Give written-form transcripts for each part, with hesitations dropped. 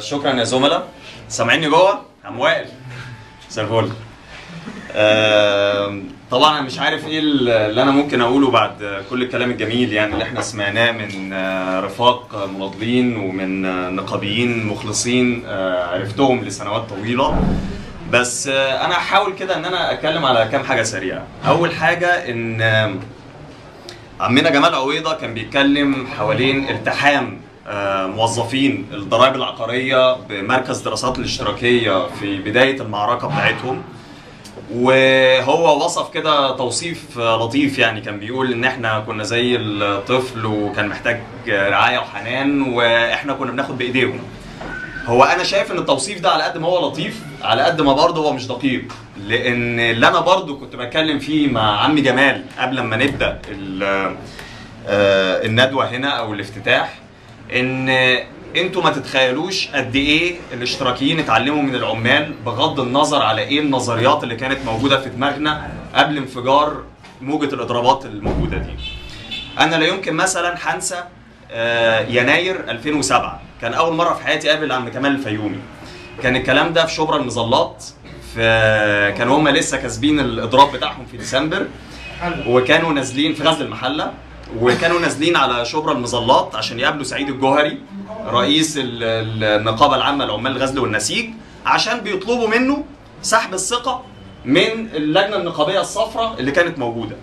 شكرا يا زملاء. سامعيني جوه؟ عم وائل زي الفل. طبعا انا مش عارف ايه اللي انا ممكن اقوله بعد كل الكلام الجميل يعني اللي احنا سمعناه من رفاق مناضلين ومن نقابيين مخلصين عرفتهم لسنوات طويله. بس انا هحاول كده ان انا اتكلم على كام حاجه سريعه. اول حاجه ان عمنا جمال عويضه كان بيتكلم حوالين التحام موظفين الضرائب العقاريه بمركز دراسات الاشتراكيه في بدايه المعركه بتاعتهم، وهو وصف كده توصيف لطيف يعني. كان بيقول ان احنا كنا زي الطفل وكان محتاج رعايه وحنان واحنا كنا بناخد بايديهم. هو انا شايف ان التوصيف ده على قد ما هو لطيف على قد ما برضه هو مش دقيق، لان اللي انا برضه كنت بتكلم فيه مع عمي جمال قبل ما نبدا الندوه هنا او الافتتاح، ان انتوا ما تتخيلوش قد ايه الاشتراكيين اتعلموا من العمال بغض النظر على ايه النظريات اللي كانت موجوده في دماغنا قبل انفجار موجه الاضرابات الموجوده دي. انا لا يمكن مثلا هنسى يناير 2007 كان اول مره في حياتي اقابل عم كمال الفيومي. كان الكلام ده في شبرا المظلات، كانوا هم لسه كاسبين الاضراب بتاعهم في ديسمبر، وكانوا نازلين في غزل المحله، وكانوا نازلين على شبرا المظلات عشان يقابلوا سعيد الجوهري رئيس النقابه العامه لعمال الغزل والنسيج، عشان بيطلبوا منه سحب الثقه من اللجنه النقابيه الصفراء اللي كانت موجوده.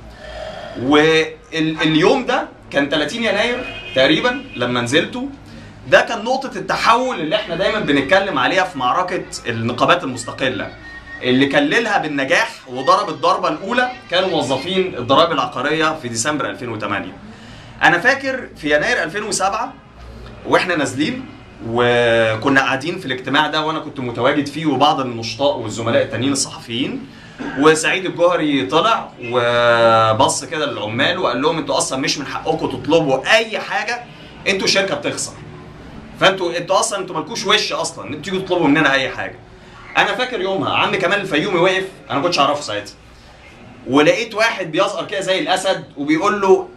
واليوم ده كان 30 يناير تقريبا لما نزلته. ده كان نقطه التحول اللي احنا دايما بنتكلم عليها في معركه النقابات المستقله، اللي كللها بالنجاح وضرب الضربه الاولى كانوا موظفين الضرائب العقاريه في ديسمبر 2008. انا فاكر في يناير 2007 واحنا نازلين وكنا قاعدين في الاجتماع ده وانا كنت متواجد فيه وبعض النشطاء والزملاء التانيين الصحفيين، وسعيد الجوهري طلع وبص كده للعمال وقال لهم انتوا اصلا مش من حقكم تطلبوا اي حاجه، انتوا شركه بتخسر، فانتوا اصلا انتوا مالكوش وش اصلا انتوا تيجوا تطلبوا مننا اي حاجه. انا فاكر يومها عم كمال الفيومي واقف، انا ما كنتش اعرفه ساعتها، ولقيت واحد بيزقر كده زي الاسد وبيقول له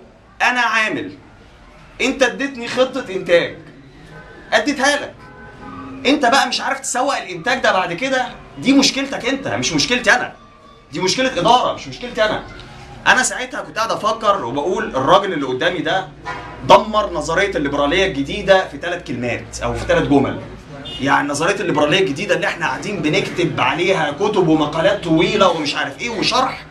انا عامل، انت اديتني خطه انتاج اديتها لك، انت بقى مش عارف تسوق الانتاج ده بعد كده، دي مشكلتك انت مش مشكلتي انا، دي مشكله اداره مش مشكلتي انا. انا ساعتها كنت قاعد افكر وبقول الراجل اللي قدامي ده دمر نظريه الليبراليه الجديده في 3 كلمات او في 3 جمل. يعني نظريه الليبراليه الجديده اللي احنا قاعدين بنكتب عليها كتب ومقالات طويله ومش عارف ايه وشرح،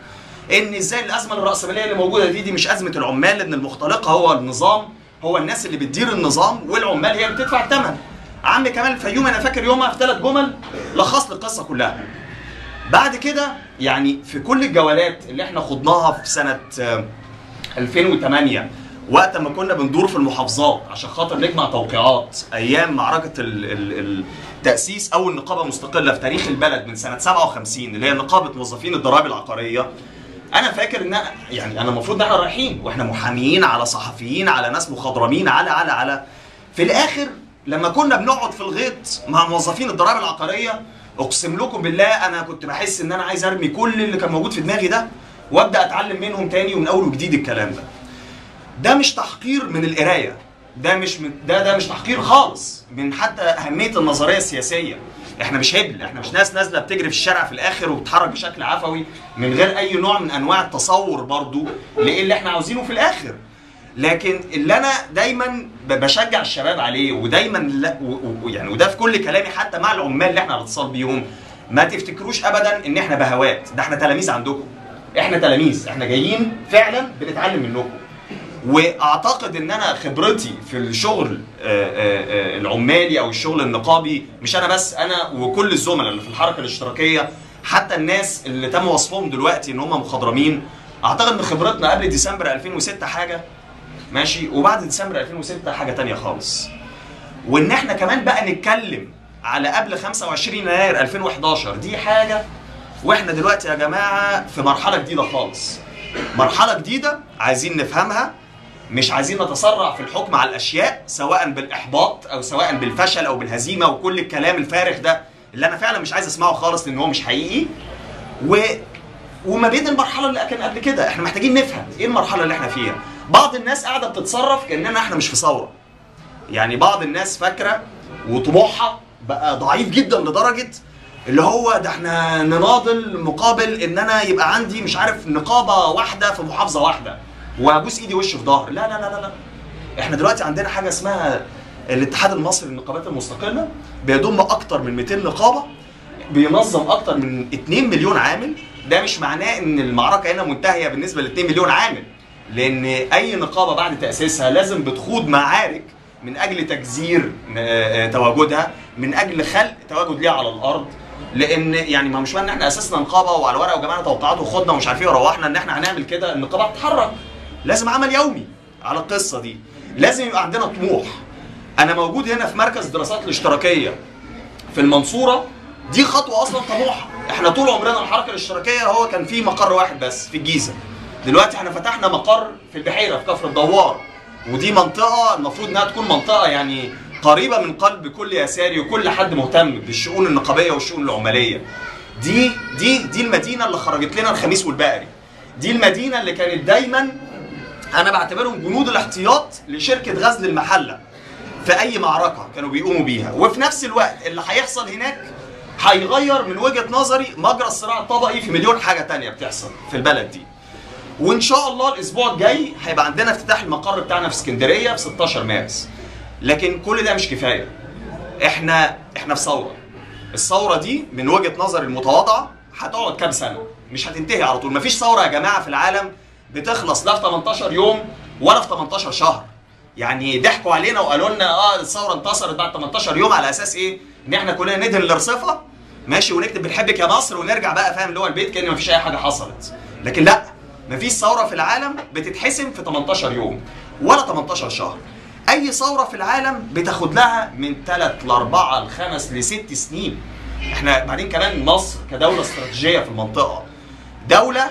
ان ازاي الازمه الراسماليه اللي موجوده دي مش ازمه العمال، ان المختلقه هو النظام، هو الناس اللي بتدير النظام والعمال هي اللي بتدفع الثمن. عم كمال الفيومي انا فاكر يومها في 3 جمل لخص لي القصه كلها. بعد كده يعني في كل الجولات اللي احنا خضناها في سنه 2008 وقت ما كنا بندور في المحافظات عشان خاطر نجمع توقيعات ايام معركه التاسيس اول نقابه مستقله في تاريخ البلد من سنه 57 اللي هي نقابه موظفين الضرائب العقاريه، انا فاكر ان يعني انا المفروض ان احنا رايحين واحنا محاميين على صحفيين على ناس مخضرمين على في الاخر لما كنا بنقعد في الغيط مع موظفين الضرائب العقاريه اقسم لكم بالله انا كنت بحس ان انا عايز ارمي كل اللي كان موجود في دماغي ده وابدا اتعلم منهم تاني ومن اول وجديد الكلام ده. ده مش تحقير من القرايه، ده مش تحقير خالص من حتى اهميه النظريه السياسيه. احنا مش هبل، احنا مش ناس نازله بتجري في الشارع في الاخر وبتتحرك بشكل عفوي من غير اي نوع من انواع التصور برضو لايه اللي احنا عاوزينه في الاخر. لكن اللي انا دايما بشجع الشباب عليه ودايما يعني وده في كل كلامي حتى مع العمال اللي احنا على اتصال بيهم، ما تفتكروش ابدا ان احنا بهوات، ده احنا تلاميذ عندكم، احنا تلاميذ، احنا جايين فعلا بنتعلم منكم. واعتقد ان انا خبرتي في الشغل العمالي او الشغل النقابي مش انا بس، انا وكل الزملاء اللي في الحركه الاشتراكيه حتى الناس اللي تم وصفهم دلوقتي ان هم مخضرمين، اعتقد ان خبرتنا قبل ديسمبر 2006 حاجه ماشي وبعد ديسمبر 2006 حاجه ثانيه خالص. وان احنا كمان بقى نتكلم على قبل 25 يناير 2011 دي حاجه، واحنا دلوقتي يا جماعه في مرحله جديده خالص، مرحله جديده عايزين نفهمها، مش عايزين نتسرع في الحكم على الاشياء سواء بالاحباط او سواء بالفشل او بالهزيمه وكل الكلام الفارغ ده اللي انا فعلا مش عايز اسمعه خالص لان هو مش حقيقي. وما بين المرحله اللي كان قبل كده احنا محتاجين نفهم ايه المرحله اللي احنا فيها. بعض الناس قاعده بتتصرف كاننا احنا مش في ثوره، يعني بعض الناس فاكره وطموحها بقى ضعيف جدا لدرجه اللي هو ده احنا نناضل مقابل ان انا يبقى عندي مش عارف نقابه واحده في محافظه واحده وابوس ايدي وش في ظهر. لا لا لا لا، احنا دلوقتي عندنا حاجه اسمها الاتحاد المصري للنقابات المستقلة، بيضم اكتر من 200 نقابه، بينظم اكتر من 2 مليون عامل. ده مش معناه ان المعركه هنا منتهيه بالنسبه ل 2 مليون عامل، لان اي نقابه بعد تاسيسها لازم بتخوض معارك من اجل تجزير تواجدها، من اجل خلق تواجد ليها على الارض. لان يعني ما مش معنى ان احنا اسسنا نقابه وعلى ورقه وجمعنا توقعات وخدنا ومش عارف ايه وروحنا ان احنا هنعمل كده. النقابه هتتحرك، لازم عمل يومي على القصه دي، لازم يبقى عندنا طموح. انا موجود هنا في مركز دراسات الاشتراكيه في المنصوره، دي خطوه اصلا طموح. احنا طول عمرنا الحركه الاشتراكيه هو كان في مقر واحد بس في الجيزه، دلوقتي احنا فتحنا مقر في البحيره في كفر الدوار، ودي منطقه المفروض انها تكون منطقه يعني قريبه من قلب كل يساري وكل حد مهتم بالشؤون النقابيه والشؤون العماليه. دي المدينه اللي خرجت لنا الخميس والبقري، دي المدينه اللي كانت دايما انا بعتبرهم جنود الاحتياط لشركه غزل المحله في اي معركه كانوا بيقوموا بيها. وفي نفس الوقت اللي هيحصل هناك هيغير من وجهه نظري مجرى الصراع الطبقي في مليون حاجه ثانيه بتحصل في البلد دي. وان شاء الله الاسبوع الجاي هيبقى عندنا افتتاح المقر بتاعنا في اسكندريه في 16 مارس. لكن كل ده مش كفايه. احنا في ثوره. الثوره دي من وجهه نظري المتواضعه هتقعد كام سنه؟ مش هتنتهي على طول، مفيش ثوره يا جماعه في العالم بتخلص لا في 18 يوم ولا في 18 شهر. يعني ضحكوا علينا وقالوا لنا الثوره انتصرت بعد 18 يوم، على اساس ايه؟ ان احنا كلنا ندهن الارصفه ماشي ونكتب بنحبك يا مصر ونرجع بقى فاهم اللي هو البيت كأن مفيش اي حاجه حصلت. لكن لا، مفيش ثوره في العالم بتتحسم في 18 يوم ولا 18 شهر. اي ثوره في العالم بتاخد لها من 3 ل 4 ل 5 ل 6 سنين. احنا بعدين كمان مصر كدوله استراتيجيه في المنطقه، دوله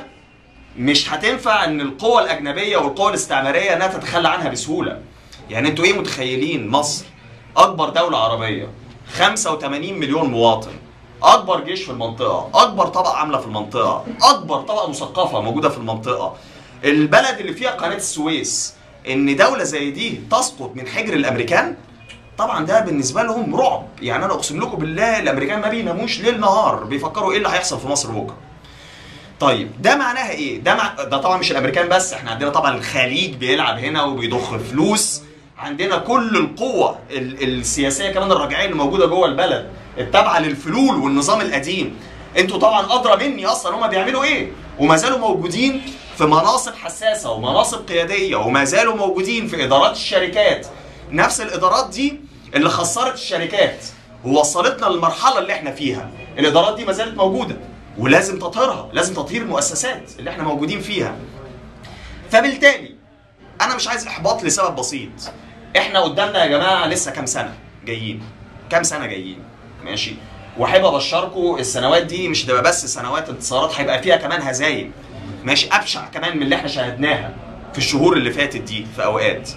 مش هتنفع ان القوى الاجنبيه والقوى الاستعماريه انها تتخلى عنها بسهوله. يعني انتوا ايه متخيلين؟ مصر اكبر دوله عربيه، 85 مليون مواطن، اكبر جيش في المنطقه، اكبر طبقه عامله في المنطقه، اكبر طبقه مثقفه موجوده في المنطقه، البلد اللي فيها قناه السويس. ان دوله زي دي تسقط من حجر الامريكان طبعا ده بالنسبه لهم رعب. يعني انا اقسم لكم بالله الامريكان ما بيناموش ليل نهار بيفكروا ايه اللي هيحصل في مصر بكره. طيب ده معناها ايه؟ ده طبعا مش الامريكان بس، احنا عندنا طبعا الخليج بيلعب هنا وبيضخ فلوس، عندنا كل القوة السياسية كمان الراجعية اللي موجودة جوه البلد التابعة للفلول والنظام القديم. انتوا طبعا أدرى مني أصلا هما بيعملوا إيه، وما زالوا موجودين في مناصب حساسة ومناصب قيادية، وما زالوا موجودين في إدارات الشركات، نفس الإدارات دي اللي خسرت الشركات ووصلتنا للمرحلة اللي احنا فيها. الإدارات دي ما زالت موجودة ولازم تطهيرها، لازم تطهير المؤسسات اللي احنا موجودين فيها. فبالتالي أنا مش عايز إحباط لسبب بسيط، احنا قدامنا يا جماعه لسه كام سنه جايين، كام سنه جايين ماشي. واحب ابشركم السنوات دي مش هتبقى بس سنوات انتصارات، هيبقى فيها كمان هزايم ماشي ابشع كمان من اللي احنا شاهدناها في الشهور اللي فاتت دي في اوقات.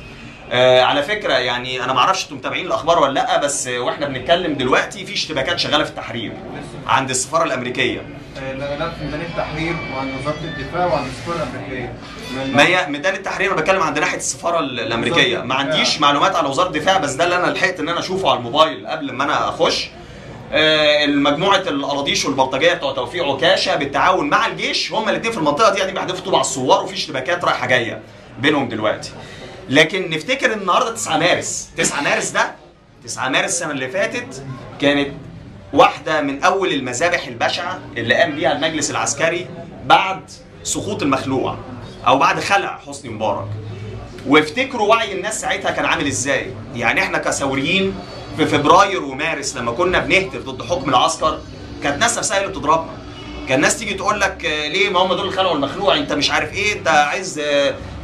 على فكره يعني انا ما اعرفش انتم متابعين الاخبار ولا لا، بس واحنا بنتكلم دلوقتي في اشتباكات شغاله في التحرير عند السفاره الامريكيه، لا في ميدان التحرير وعند وزاره الدفاع وعند السفاره الامريكيه. ما هي ميدان التحرير انا بتكلم عند ناحيه السفاره الامريكيه، ما عنديش معلومات على وزاره الدفاع بس ده اللي انا لحقت ان انا اشوفه على الموبايل قبل ما انا اخش. المجموعه الاراضيش والبلطجيه بتوع توفيق عكاشه بالتعاون مع الجيش هم الاثنين في المنطقه دي يعني بيحدفوا طوب على الثوار، وفي اشتباكات رايحه جايه بينهم دلوقتي. لكن نفتكر النهارده 9 مارس، ده 9 مارس السنه اللي فاتت كانت واحده من اول المذابح البشعه اللي قام بيها المجلس العسكري بعد سقوط المخلوع او بعد خلع حسني مبارك. وافتكروا وعي الناس ساعتها كان عامل ازاي. يعني احنا كثوريين في فبراير ومارس لما كنا بنهتف ضد حكم العسكر كانت الناس نفسها اللي بتضربنا، كان الناس تيجي تقول لك ليه ما هم دول اللي خلعوا المخلوع، انت مش عارف ايه، انت عايز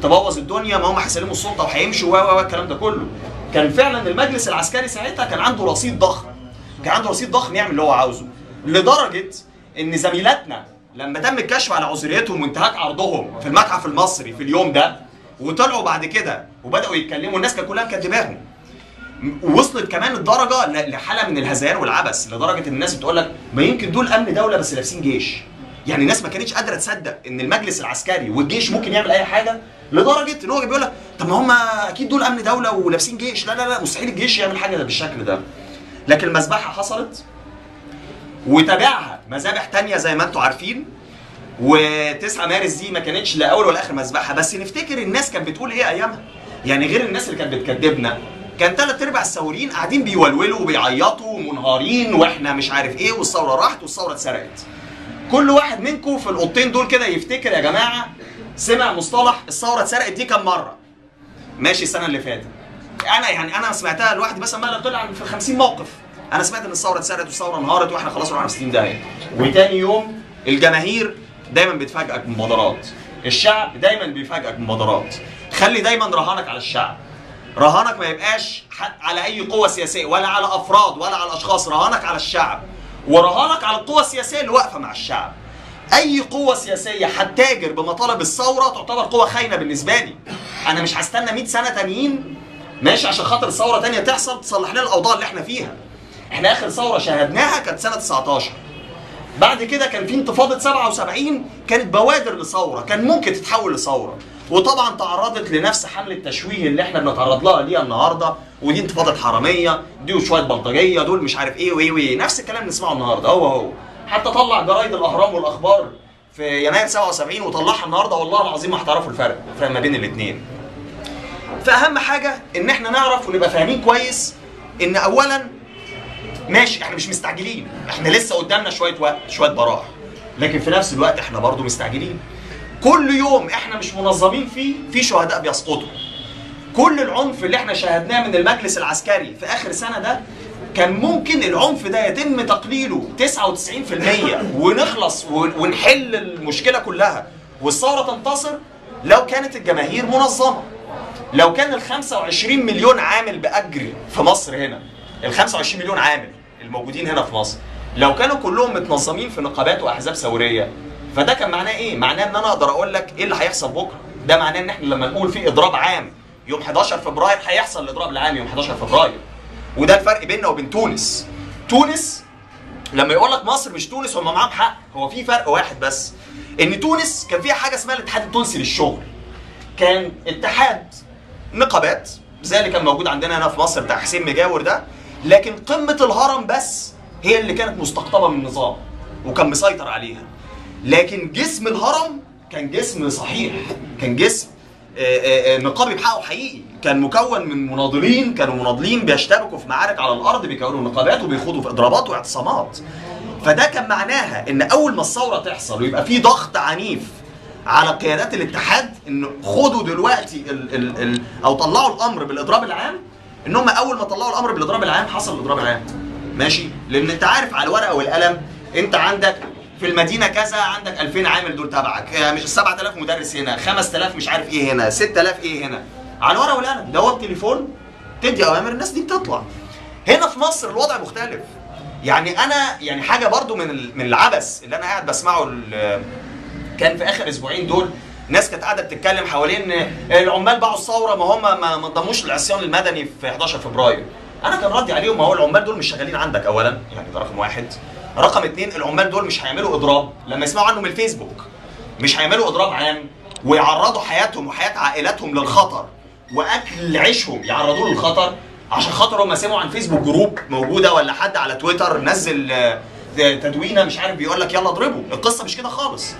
تبوظ الدنيا، ما هم هيسلموا السلطه وهيمشوا والكلام ده كله. كان فعلا المجلس العسكري ساعتها كان عنده رصيد ضخم، كان عنده رصيد ضخم يعمل اللي هو عاوزه، لدرجه ان زميلاتنا لما تم الكشف على عذريتهم وانتهاك عرضهم في المتحف المصري في اليوم ده وطلعوا بعد كده وبداوا يتكلموا الناس كانت كلها مكدباهم. وصلت كمان الدرجه لحاله من الهذيان والعبث لدرجه ان الناس بتقول لك ما يمكن دول امن دوله بس لابسين جيش. يعني الناس ما كانتش قادره تصدق ان المجلس العسكري والجيش ممكن يعمل اي حاجه، لدرجه ان هو بيقول لك طب ما هم اكيد دول امن دوله ولابسين جيش، لا لا لا مستحيل الجيش يعمل حاجه بالشكل ده. لكن المذبحه حصلت وتابعها مذابح تانية زي ما انتم عارفين، و9 مارس دي ما كانتش لا اول ولا اخر مذبحه، بس نفتكر الناس كانت بتقول ايه ايامها، يعني غير الناس اللي كانت بتكذبنا، كان 3/4 الثوريين قاعدين بيولولوا وبيعيطوا ومنهارين واحنا مش عارف ايه، والثوره راحت والثوره اتسرقت. كل واحد منكم في الاوضتين دول كده يفتكر يا جماعه سمع مصطلح الثوره اتسرقت دي كم مره؟ ماشي السنه اللي فاتت. انا سمعتها لوحدي بس ما طلع في 50 موقف. انا سمعت ان الثوره اتسرقت والثوره انهارت واحنا خلاص رحنا في 60 دقيقه. وتاني يوم الجماهير دايما بتفاجئك بمبادرات. الشعب دايما بيفاجئك بمبادرات. خلي دايما رهانك على الشعب. رهانك ما يبقاش على اي قوه سياسيه ولا على افراد ولا على اشخاص، رهانك على الشعب. ورهانك على القوى السياسيه اللي واقفه مع الشعب. اي قوه سياسيه هتتاجر بمطالب الثوره تعتبر قوه خاينه بالنسبه لي. انا مش هستنى 100 سنه تانيين ماشي عشان خاطر ثوره تانيه تحصل تصلح لنا الاوضاع اللي احنا فيها. احنا اخر ثوره شاهدناها كانت سنه 19. بعد كده كان في انتفاضه 77 كانت بوادر لثوره، كان ممكن تتحول لثوره. وطبعا تعرضت لنفس حمله التشويه اللي احنا بنتعرض لها ليها النهارده، ودي انتفاضه حراميه، دي وشويه بلطجيه، دول مش عارف ايه وايه وايه، نفس الكلام بنسمعه النهارده هو. حتى طلع جرايد الاهرام والاخبار في يناير 77 وطلعها النهارده والله العظيم ما هتعرفوا الفرق ما بين الاثنين. فاهم حاجه ان احنا نعرف ونبقى فاهمين كويس ان اولا ماشي احنا مش مستعجلين، احنا لسه قدامنا شويه وقت شويه براح، لكن في نفس الوقت احنا برضو مستعجلين. كل يوم احنا مش منظمين فيه في شهداء بيسقطوا. كل العنف اللي احنا شاهدناه من المجلس العسكري في اخر سنه ده كان ممكن العنف ده يتم تقليله 99% ونخلص ونحل المشكله كلها والثوره تنتصر لو كانت الجماهير منظمه. لو كان ال 25 مليون عامل باجر في مصر هنا، ال 25 مليون عامل الموجودين هنا في مصر، لو كانوا كلهم متنظمين في نقابات واحزاب ثوريه، فده كان معناه ايه؟ معناه ان انا اقدر اقول لك ايه اللي هيحصل بكره. ده معناه ان احنا لما نقول في اضراب عام يوم 11 فبراير هيحصل الاضراب العام يوم 11 فبراير. وده الفرق بيننا وبين تونس. تونس لما يقول لك مصر مش تونس هم معاهم حق، هو في فرق واحد بس، ان تونس كان فيها حاجه اسمها الاتحاد التونسي للشغل. كان اتحاد نقابات زي اللي كان موجود عندنا هنا في مصر بتاع حسين مجاور ده، لكن قمه الهرم بس هي اللي كانت مستقطبه من النظام وكان مسيطر عليها. لكن جسم الهرم كان جسم صحيح، كان جسم نقابي بحقه حقيقي، كان مكون من مناضلين، كانوا مناضلين بيشتبكوا في معارك على الارض، بيكونوا نقابات وبيخوضوا في اضرابات واعتصامات. فده كان معناها ان اول ما الثوره تحصل ويبقى في ضغط عنيف على قيادات الاتحاد ان خدوا دلوقتي او طلعوا الامر بالاضراب العام، ان هم اول ما طلعوا الامر بالاضراب العام حصل الاضراب العام. ماشي؟ لان انت عارف على الورقه والقلم انت عندك في المدينه كذا، عندك 2000 عامل دول تبعك، مش 7000 مدرس هنا، 5000 مش عارف ايه هنا، 6000 ايه هنا، على الورقه والقلم. ده هو التليفون تدي اوامر الناس دي بتطلع. هنا في مصر الوضع مختلف. يعني انا يعني حاجه برضو من العبث اللي انا قاعد بسمعه كان في اخر اسبوعين دول، ناس كانت قاعده بتتكلم حوالين العمال باعوا الثوره، ما هم ما انضموش للعصيان المدني في 11 فبراير. انا كان ردي عليهم ما هو العمال دول مش شغالين عندك اولا، يعني ده رقم واحد. رقم اتنين، العمال دول مش هيعملوا اضراب لما يسمعوا عنه من الفيسبوك، مش هيعملوا اضراب عام ويعرضوا حياتهم وحياه عائلاتهم للخطر واكل عيشهم يعرضوه للخطر عشان خاطر هم سمعوا عن فيسبوك جروب موجوده ولا حد على تويتر نزل تدوينه مش عارف بيقول لك يلا اضربوا. القصه مش كده خالص.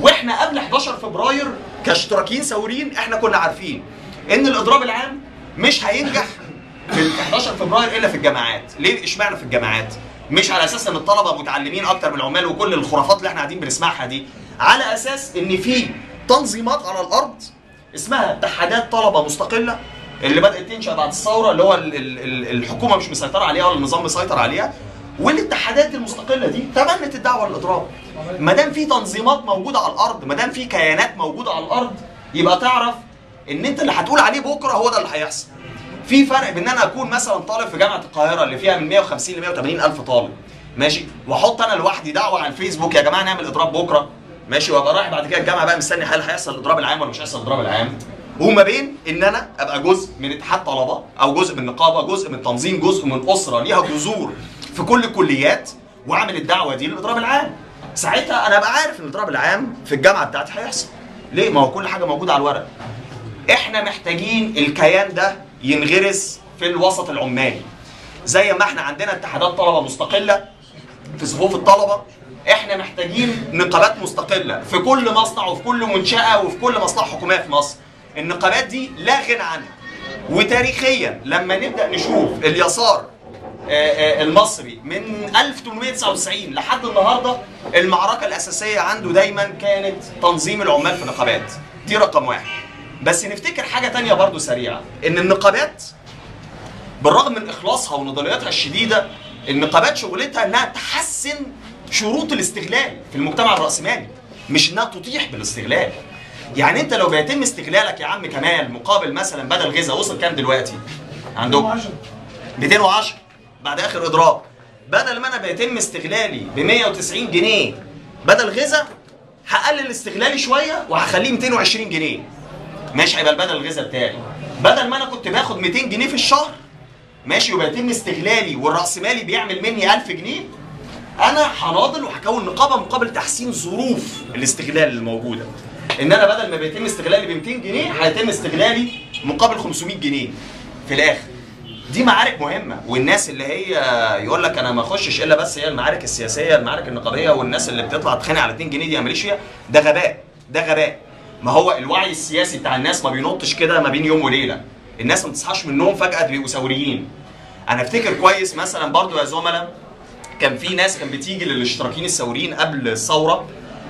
واحنا قبل 11 فبراير كاشتراكيين ثوريين احنا كنا عارفين ان الاضراب العام مش هينجح في 11 فبراير الا في الجامعات. ليه اشمعنى في الجامعات؟ مش على اساس ان الطلبه متعلمين اكتر من العمال وكل الخرافات اللي احنا قاعدين بنسمعها دي، على اساس ان في تنظيمات على الارض اسمها اتحادات طلبه مستقله اللي بدات تنشا بعد الثوره، اللي هو الحكومه مش مسيطره عليها ولا النظام مسيطر عليها، والاتحادات المستقله دي تبنت الدعوه للاضراب. ما دام في تنظيمات موجوده على الارض، ما دام في كيانات موجوده على الارض، يبقى تعرف ان انت اللي هتقول عليه بكره هو ده اللي هيحصل. في فرق بين انا اكون مثلا طالب في جامعه القاهره اللي فيها من 150 ل 180 الف طالب، ماشي، واحط انا لوحدي دعوه على الفيسبوك يا جماعه نعمل اضراب بكره، ماشي، وابقى رايح بعد كده الجامعه بقى مستني هل هيحصل الاضراب العام ولا مش هيحصل الاضراب العام، وما بين ان انا ابقى جزء من اتحاد طلبه او جزء من نقابه، جزء من تنظيم، جزء من اسره ليها جذور في كل الكليات، واعمل الدعوه دي للاضراب العام. ساعتها انا ابقى عارف ان الاضراب العام في الجامعه بتاعتي هيحصل. ليه؟ ما هو كل حاجه موجوده على الورق. احنا محتاجين الكيان ده ينغرس في الوسط العمالي. زي ما احنا عندنا اتحادات طلبه مستقله في صفوف الطلبه، احنا محتاجين نقابات مستقله في كل مصنع وفي كل منشاه وفي كل مصلحه حكوميه في مصر. النقابات دي لا غنى عنها. وتاريخيا لما نبدا نشوف اليسار المصري من 1899 لحد النهارده، المعركه الاساسيه عنده دايما كانت تنظيم العمال في نقابات. دي رقم واحد. بس نفتكر حاجه ثانيه برضو سريعه، ان النقابات بالرغم من اخلاصها ونضالياتها الشديده، النقابات شغلتها انها تحسن شروط الاستغلال في المجتمع الراسمالي، مش انها تطيح بالاستغلال. يعني انت لو بيتم استغلالك يا عم كمال مقابل مثلا بدل غذاء وصل كام دلوقتي؟ عندهم 210 بعد اخر اضراب. بدل ما انا بيتم استغلالي ب 190 جنيه بدل غذاء، هقلل استغلالي شويه وهخليه 220 جنيه. ماشي، هيبقى البدل الغذاء بتاعي. بدل ما انا كنت باخد 200 جنيه في الشهر ماشي وبيتم استغلالي والراسمالي بيعمل مني 1000 جنيه، انا هناضل وهكون نقابه مقابل تحسين ظروف الاستغلال الموجوده. ان انا بدل ما بيتم استغلالي ب 200 جنيه هيتم استغلالي مقابل 500 جنيه في الاخر. دي معارك مهمه، والناس اللي هي يقول لك انا ما اخشش الا بس هي المعارك السياسيه، المعارك النقابيه، والناس اللي بتطلع تتخانق على 2 جنيه دي انا ماليش فيها، ده غباء، ده غباء. ما هو الوعي السياسي بتاع الناس ما بينطش كده ما بين يوم وليله. الناس ما بتصحاش من النوم فجاه بيبقوا ثوريين. انا افتكر كويس مثلا برضو يا زملاء، كان في ناس كانت بتيجي للاشتراكيين الثوريين قبل الثوره،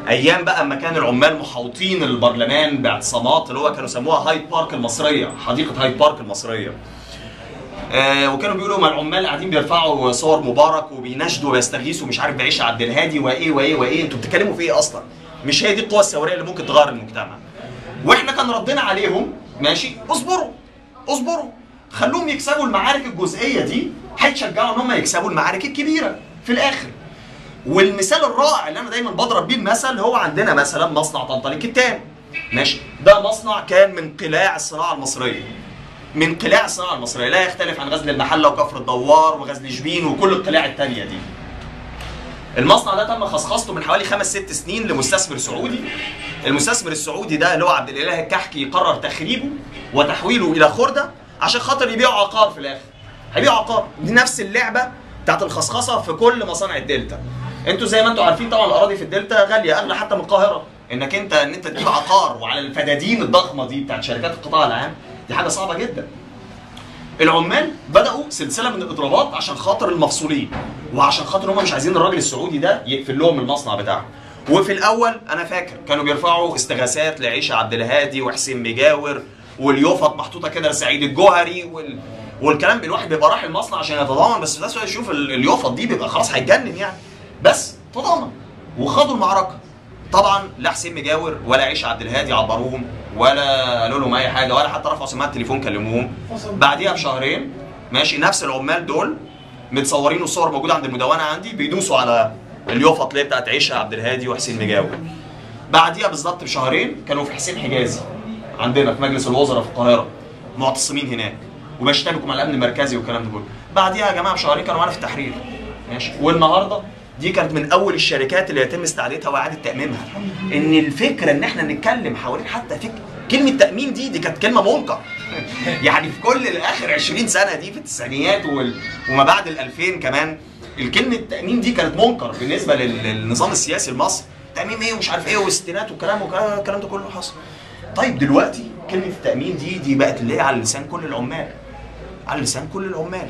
ايام بقى اما كان العمال محاوطين البرلمان باعتصامات اللي هو كانوا سموها هايد بارك المصريه، حديقه هايد بارك المصريه. وكانوا بيقولوا ما العمال قاعدين بيرفعوا صور مبارك وبيناشدوا ويستغيثوا مش عارف بعيش عبد الهادي وايه وايه وايه، انتوا بتتكلموا في ايه اصلا؟ مش هي دي القوه الثوريه اللي ممكن تغير المجتمع. واحنا كان ردنا عليهم ماشي اصبروا اصبروا، خلوهم يكسبوا المعارك الجزئيه دي، هيتشجعوا ان هم يكسبوا المعارك الكبيره في الاخر. والمثال الرائع اللي انا دايما بضرب بيه المثل هو عندنا مثلا مصنع طنطا للكتان ماشي، ده مصنع كان من قلاع الصناعه المصريه، من قلاع الصناعه المصريه، لا يختلف عن غزل المحله وكفر الدوار وغزل جبين وكل القلاع الثانيه دي. المصنع ده تم خصخصته من حوالي 5-6 سنين لمستثمر سعودي. المستثمر السعودي ده اللي هو عبد الاله كحكي قرر تخريبه وتحويله الى خرده عشان خاطر يبيعوا عقار في الاخر. هيبيعوا عقار، دي نفس اللعبه بتاعت الخصخصه في كل مصانع الدلتا. انتوا زي ما انتوا عارفين طبعا الاراضي في الدلتا غاليه، اغلى حتى من القاهره. انك انت ان انت تجيب عقار وعلى الفدادين الضخمه دي بتاعت شركات القطاع العام، دي حاجه صعبه جدا. العمال بداوا سلسله من الاضرابات عشان خاطر المفصولين، وعشان خاطر هم مش عايزين الراجل السعودي ده يقفل لهم المصنع بتاعهم. وفي الاول انا فاكر كانوا بيرفعوا استغاثات لعيشه عبد الهادي وحسين مجاور، واليوفط محطوطه كده لسعيد الجوهري والكلام. الواحد بيبقى راح المصنع عشان يتضامن، بس الناس يشوف اليوفط دي بيبقى خلاص هيتجنن يعني، بس تضامن وخدوا المعركه. طبعا لا حسين مجاور ولا عيشه عبد الهادي عبروهم ولا قالوا لهم اي حاجه، ولا حتى رفعوا سماعه التليفون كلموهم. بعديها بشهرين ماشي نفس العمال دول متصورين والصور موجوده عند المدونه عندي، بيدوسوا على اليوفط اللي بتاعت عيشه عبد الهادي وحسين مجاور. بعديها بالظبط بشهرين كانوا في حسين حجازي عندنا في مجلس الوزراء في القاهره معتصمين هناك وبيشتبكوا مع الامن المركزي والكلام ده كله. بعديها يا جماعه بشهرين كانوا معانا في التحرير ماشي. والنهارده دي كانت من اول الشركات اللي يتم استعادتها واعاده تاميمها. ان الفكره ان احنا نتكلم حوالين حتى فكره كلمه تاميم دي كانت كلمه منكر. يعني في كل الاخر 20 سنه دي في التسعينيات وما بعد ال2000 كمان، الكلمه تاميم دي كانت منكر بالنسبه للنظام السياسي المصري. تاميم ايه ومش عارف ايه واستنات وكلام والكلام ده كله حصل. طيب دلوقتي كلمه التاميم دي بقت اللي هي على لسان كل العمال. على لسان كل العمال.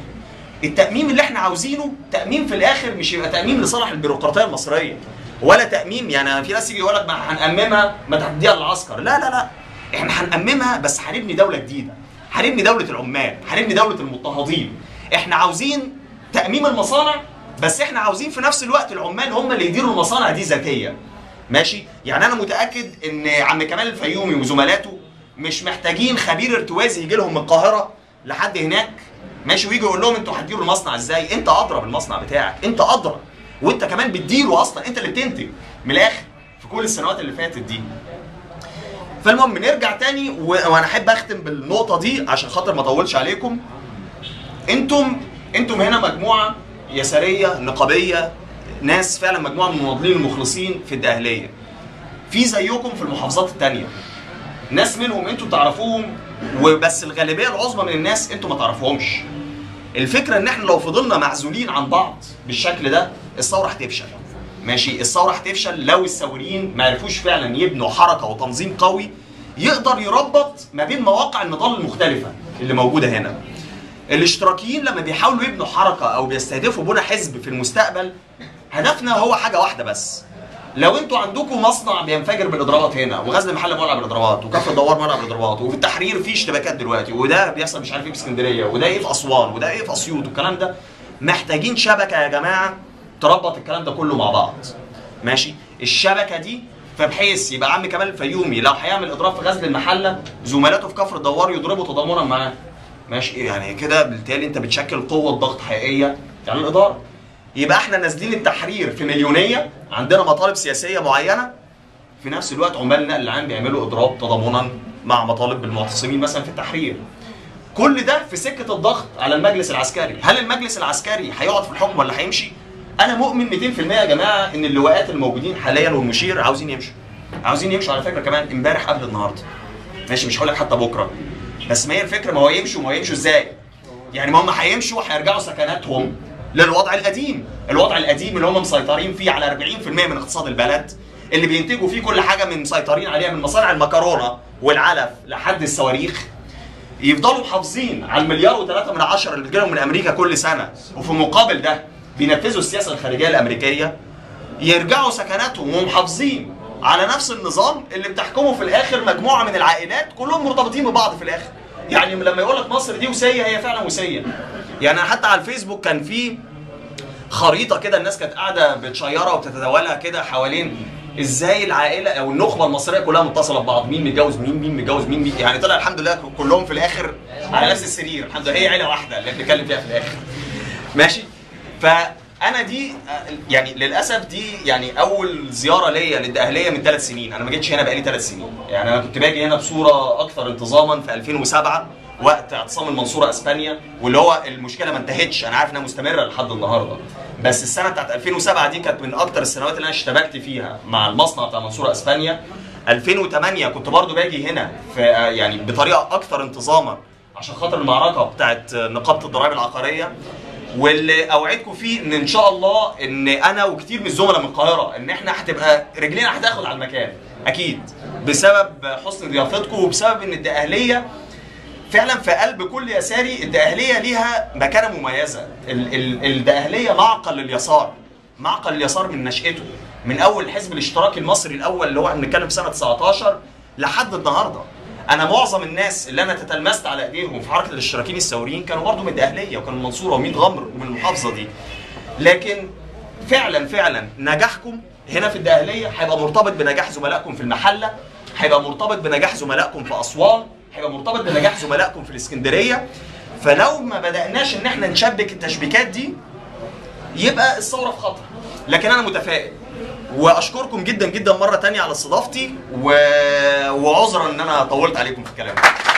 التأميم اللي احنا عاوزينه تأميم في الآخر مش يبقى تأميم لصالح البيروقراطية المصرية، ولا تأميم يعني في ناس يجي يقول لك هنأممها ما تديها للعسكر، لا لا لا، احنا هنأممها بس هنبني دولة جديدة، هنبني دولة العمال، هنبني دولة المضطهدين. احنا عاوزين تأميم المصانع بس احنا عاوزين في نفس الوقت العمال هم اللي يديروا المصانع دي ذاتية. ماشي؟ يعني أنا متأكد إن عم كمال الفيومي وزملاته مش محتاجين خبير ارتوازي يجي لهم من القاهرة لحد هناك ماشي ويجي يقول لهم انتوا هتديروا المصنع ازاي؟ انت ادرى بالمصنع بتاعك، انت ادرى، وانت كمان بتديره اصلا، انت اللي بتنتج من الاخر في كل السنوات اللي فاتت دي. فالمهم نرجع تاني وانا احب اختم بالنقطه دي عشان خاطر ما اطولش عليكم. انتم هنا مجموعه يساريه نقابيه، ناس فعلا مجموعه من المناضلين المخلصين في الدقهليه. في زيكم في المحافظات التانيه. ناس منهم انتم تعرفوهم وبس الغالبيه العظمى من الناس انتم ما تعرفوهمش. الفكره ان احنا لو فضلنا معزولين عن بعض بالشكل ده الثوره هتفشل. ماشي، الثوره هتفشل لو الثوريين ما عرفوش فعلا يبنوا حركه وتنظيم قوي يقدر يربط ما بين مواقع النضال المختلفه اللي موجوده هنا. الاشتراكيين لما بيحاولوا يبنوا حركه او بيستهدفوا بنى حزب في المستقبل هدفنا هو حاجه واحده بس. لو انتوا عندكم مصنع بينفجر بالاضرابات هنا، وغزل المحلة مولع بالاضرابات، وكفر الدوار مولع بالاضرابات، وفي التحرير في اشتباكات دلوقتي، وده بيحصل مش عارف ايه في اسكندريه، وده ايه في اسوان، وده ايه في اسيوط والكلام ده، محتاجين شبكه يا جماعه تربط الكلام ده كله مع بعض. ماشي؟ الشبكه دي فبحيث يبقى عم كمال الفيومي لو هيعمل اضراب في غزل المحلة زملاته في كفر الدوار يضربوا تضامنا معاه. ماشي؟ يعني كده بالتالي انت بتشكل قوه ضغط حقيقيه على الاداره. يبقى احنا نازلين التحرير في مليونيه، عندنا مطالب سياسيه معينه، في نفس الوقت عمال النقل العام بيعملوا اضراب تضامنا مع مطالب المعتصمين مثلا في التحرير. كل ده في سكه الضغط على المجلس العسكري. هل المجلس العسكري هيقعد في الحكم ولا هيمشي؟ انا مؤمن 200% يا جماعه ان اللواءات الموجودين حاليا والمشير عاوزين يمشوا. عاوزين يمشوا على فكره كمان امبارح قبل النهارده. ماشي، مش هقول لك حتى بكره. بس ما هي الفكره، ما هو يمشوا، ما هو يمشوا ازاي؟ يعني ما هم هيمشوا هيرجعوا سكناتهم للوضع القديم، الوضع القديم اللي هم مسيطرين فيه على 40% من اقتصاد البلد، اللي بينتجوا فيه كل حاجه من مسيطرين عليها من مصانع المكرونه والعلف لحد الصواريخ. يفضلوا محافظين على المليار و3 اللي بتجيلهم من امريكا كل سنه، وفي المقابل ده بينفذوا السياسه الخارجيه الامريكيه، يرجعوا سكناتهم ومحافظين على نفس النظام اللي بتحكمه في الاخر مجموعه من العائلات كلهم مرتبطين ببعض في الاخر. يعني لما يقول لك مصر دي وسيه، هي فعلا وسيه. يعني حتى على الفيسبوك كان في خريطه كده الناس كانت قاعده بتشيرها وبتتداولها كده حوالين ازاي العائله او النخبه المصريه كلها متصله ببعض، مين متجوز مين، مين متجوز مين، يعني طلع الحمد لله كلهم في الاخر على نفس السرير، الحمد لله هي عيله واحده اللي بنتكلم فيها في الاخر. ماشي؟ فانا دي يعني للاسف دي يعني اول زياره ليا للدقهليه من 3 سنين، انا ما جيتش هنا بقالي 3 سنين، يعني انا كنت باجي هنا بصوره اكثر انتظاما في 2007 وقت اعتصام المنصوره اسبانيا، واللي هو المشكله ما انتهتش، انا عارف انها مستمره لحد النهارده، بس السنه بتاعت 2007 دي كانت من اكتر السنوات اللي انا اشتبكت فيها مع المصنع بتاع المنصوره اسبانيا. 2008 كنت برضو باجي هنا في يعني بطريقه اكثر انتظاما عشان خاطر المعركه بتاعت نقابه الضرائب العقاريه، واللي اوعدكم فيه ان ان شاء الله ان انا وكتير من الزملاء من القاهره ان احنا هتبقى رجلينا هتاخد على المكان اكيد بسبب حسن ضيافتكم، وبسبب ان الدقهليه فعلا في قلب كل يساري. الدقهليه ليها مكانه مميزه، الدقهليه معقل اليسار، معقل اليسار من نشأته، من اول الحزب الاشتراكي المصري الاول اللي هو احنا بنتكلم في سنه 19 لحد النهارده. انا معظم الناس اللي انا تتلمست على ايديهم في حركه الاشتراكيين الثوريين كانوا برضه من الدقهليه، وكانوا من المنصوره ومن غمر ومن المحافظه دي. لكن فعلا فعلا نجاحكم هنا في الدقهليه هيبقى مرتبط بنجاح زملائكم في المحله، هيبقى مرتبط بنجاح زملائكم في اسوان، هيبقى مرتبط بنجاح زملائكم في الاسكندريه. فلو ما بدأناش ان احنا نشبك التشبيكات دي يبقى الثوره في خطر. لكن انا متفائل، واشكركم جدا جدا مره ثانيه على استضافتي، وعذرا ان انا طولت عليكم في الكلام.